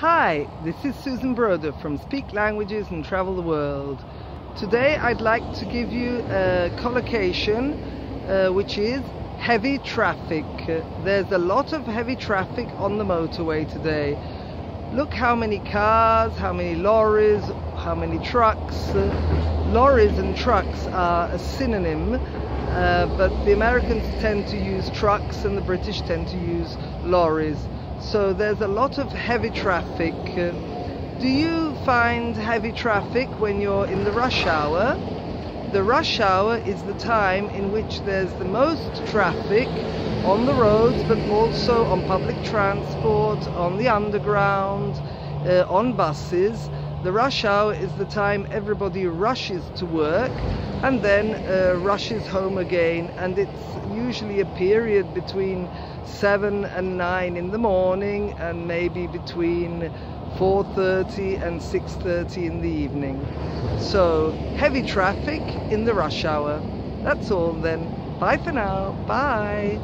Hi, this is Susan Broder from Speak Languages and Travel the World. Today I'd like to give you a collocation which is heavy traffic. There's a lot of heavy traffic on the motorway today. Look how many cars, how many lorries, how many trucks. Lorries and trucks are a synonym, but the Americans tend to use trucks and the British tend to use lorries. So there's a lot of heavy traffic. Do you find heavy traffic when you're in the rush hour? The rush hour is the time in which there's the most traffic on the roads, but also on public transport, on the underground, on buses. The rush hour is the time everybody rushes to work and then rushes home again, and it's usually a period between 7 and 9 in the morning and maybe between 4:30 and 6:30 in the evening. So heavy traffic in the rush hour. That's all then. Bye for now. Bye.